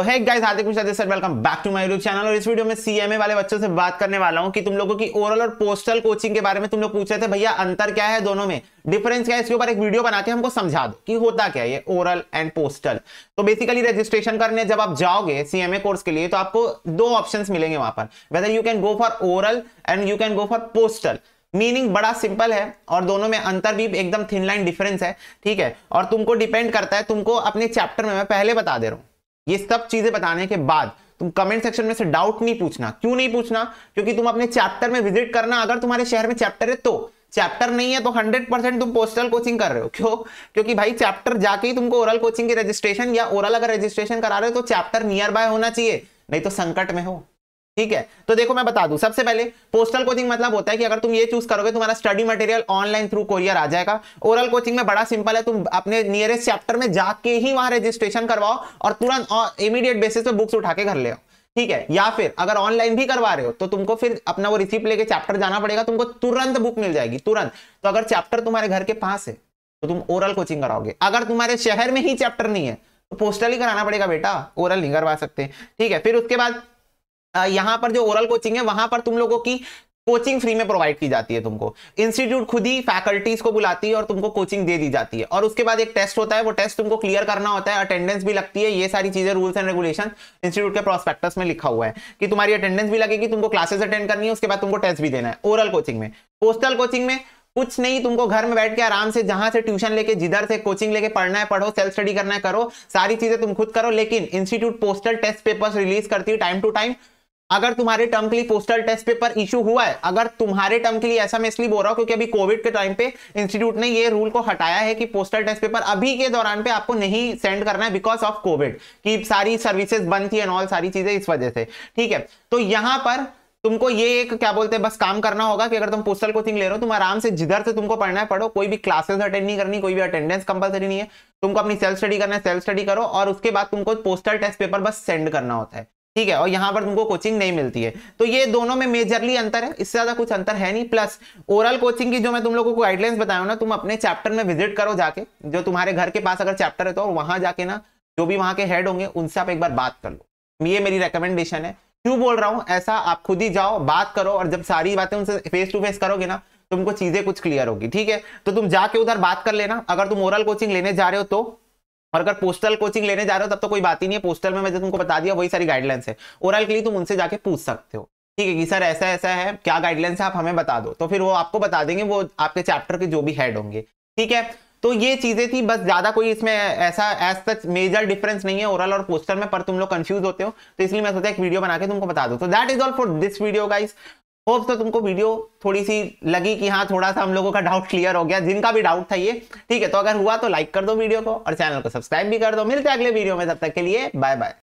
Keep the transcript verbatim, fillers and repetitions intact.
तो hey guys, Aditya Mishra this side, welcome back to my YouTube channel. और इस video में सीएमए वाले बच्चों से बात करने वाला हूं कि तुम लोगों की ओरल और पोस्टल कोचिंग के बारे में तुम लोग पूछ रहे थे, भैया अंतर क्या है, दोनों में डिफरेंस क्या है, इसके ऊपर एक वीडियो बना के हमको समझा दो कि होता क्या है ये ओरल एंड पोस्टल। तो बेसिकली रजिस्ट्रेशन करने जब आप जाओगे सीएमए कोर्स के लिए तो आपको दो ऑप्शंस मिलेंगे वहां पर, whether you can go for oral and you can go for postal. Meaning बड़ा सिंपल है और दोनों में अंतर भी एकदम थिन लाइन डिफरेंस है, ठीक है। और तुमको डिपेंड करता है, तुमको अपने चैप्टर में, मैं पहले बता दे रहा हूँ, ये सब चीजें बताने के बाद तुम कमेंट सेक्शन में से डाउट नहीं पूछना। क्यों नहीं पूछना? क्योंकि तुम अपने चैप्टर में विजिट करना, अगर तुम्हारे शहर में चैप्टर है तो। चैप्टर नहीं है तो हंड्रेड परसेंट तुम पोस्टल कोचिंग कर रहे हो। क्यों? क्योंकि भाई चैप्टर जाके ही तुमको ओरल कोचिंग की रजिस्ट्रेशन, या ओरल अगर रजिस्ट्रेशन करा रहे हो तो चैप्टर नियर बाय होना चाहिए, नहीं तो संकट में हो, ठीक है। तो देखो मैं बता दूं, सबसे पहले पोस्टल कोचिंग मतलब होता है कि अगर तुम ये चूज करोगे तुम्हारा study material online through courier आ जाएगा। ओरल कोचिंग में बड़ा सिंपल है, तुम अपने नियरेस्ट चैप्टर में जाके ही वहां रजिस्ट्रेशन करवाओ और तुरंत इमीडिएट बेसिस पे बुक्स उठा के घर ले आओ, ठीक है। या फिर अगर ऑनलाइन भी करवा रहे हो तो तुमको फिर अपना वो रिसिप्ट लेके चैप्टर जाना पड़ेगा, तुमको तुरंत बुक मिल जाएगी, तुरंत। तो अगर चैप्टर तुम्हारे घर के पास है तो तुम ओरल कोचिंग कराओगे। अगर तुम्हारे शहर में ही चैप्टर नहीं है तो पोस्टल ही कराना पड़ेगा बेटा, ओरल नहीं करवा सकते, ठीक है। फिर उसके बाद यहाँ पर जो ओरल कोचिंग है वहां पर तुम लोगों की कोचिंग फ्री में प्रोवाइड की जाती है, तुमको इंस्टीट्यूट खुद ही फैकल्टीज को बुलाती है और तुमको कोचिंग दे दी जाती है। और उसके बाद एक टेस्ट होता है, वो टेस्ट तुमको क्लियर करना होता है, अटेंडेंस भी लगती है, ये सारी चीजें रूल्स एंड रेगुलेशन इंस्टीट्यूट के प्रोस्पेक्टस में लिखा हुआ है कि तुम्हारी अटेंडेंस भी लगेगी, तुमको क्लासेस अटेंड करनी है, उसके बाद तुमको टेस्ट भी देना है ओरल कोचिंग में। पोस्टल कोचिंग में कुछ नहीं, तुमको घर में बैठ के आराम से जहां से ट्यूशन लेके, जिधर से कोचिंग लेके पढ़ना है पढ़ो, सेल्फ स्टडी करना है करो, सारी चीजें तुम खुद करो। लेकिन institute postal test papers release करती है टाइम टू टाइम। अगर तुम्हारे टर्म के लिए पोस्टल टेस्ट पेपर इशू हुआ है, अगर तुम्हारे टर्म के लिए, ऐसा मैं इसलिए बोल रहा हूं क्योंकि अभी कोविड के टाइम पे इंस्टीट्यूट ने ये रूल को हटाया है कि पोस्टल टेस्ट पेपर अभी के दौरान पे आपको नहीं सेंड करना है बिकॉज ऑफ कोविड, कि सारी सर्विसेज बंद थी एंड ऑल, सारी चीजें इस वजह से, ठीक है। तो यहाँ पर तुमको ये एक क्या बोलते हैं, बस काम करना होगा कि अगर तुम पोस्टल कोचिंग ले रहे हो तुम आराम से जिधर से तुमको पढ़ना है पढ़ो, कोई भी क्लासेस अटेंड नहीं करनी, कोई भी अटेंडेंस कंपलसरी नहीं है, तुमको अपनी सेल्फ स्टडी करना है सेल्फ स्टडी करो। और उसके बाद तुमको पोस्टल टेस्ट पेपर बस सेंड करना होता है, ठीक है। और यहाँ पर तुमको कोचिंग नहीं मिलती है। तो ये दोनों में मेजरली अंतर है, इससे ज्यादा कुछ अंतर है नहीं। प्लस ओरल कोचिंग की जो मैं तुम लोगों को गाइडलाइंस बताया ना, तुम अपने चैप्टर में विजिट करो जाके, जो तुम्हारे घर के पास अगर चैप्टर है तो वहां जाके ना, जो भी वहां के हेड होंगे उनसे आप एक बार बात कर लो, ये मेरी रिकमेंडेशन है। क्यों बोल रहा हूं ऐसा? आप खुद ही जाओ, बात करो, और जब सारी बातें उनसे फेस टू फेस करोगे ना तुमको चीजें कुछ क्लियर होगी, ठीक है। तो तुम जाके उधर बात कर लेना अगर तुम ओरल कोचिंग लेने जा रहे हो तो। और अगर पोस्टल कोचिंग लेने जा रहे हो तब तो कोई बात ही नहीं है, पोस्टल में मैं तुमको बता दिया वही सारी गाइडलाइंस है। ओरल के लिए तुम उनसे जाके पूछ सकते हो, ठीक है, कि सर ऐसा ऐसा है, क्या गाइडलाइंस है, आप हमें बता दो, तो फिर वो आपको बता देंगे, वो आपके चैप्टर के जो भी हेड होंगे, ठीक है। तो ये चीजें थी, बस ज्यादा कोई इसमें ऐसा एज सच मेजर डिफरेंस नहीं है ओरल और पोस्टल में, पर तुम लोग कंफ्यूज होते हो तो इसलिए मैं सोचा एक वीडियो बना के तुमको बता दूं। तो that is all for this video guys. Hope तो तुमको वीडियो थोड़ी सी लगी कि हाँ थोड़ा सा हम लोगों का डाउट क्लियर हो गया, जिनका भी डाउट था ये, ठीक है। तो अगर हुआ तो लाइक कर दो वीडियो को और चैनल को सब्सक्राइब भी कर दो। मिलते हैं अगले वीडियो में, तब तक के लिए बाय बाय।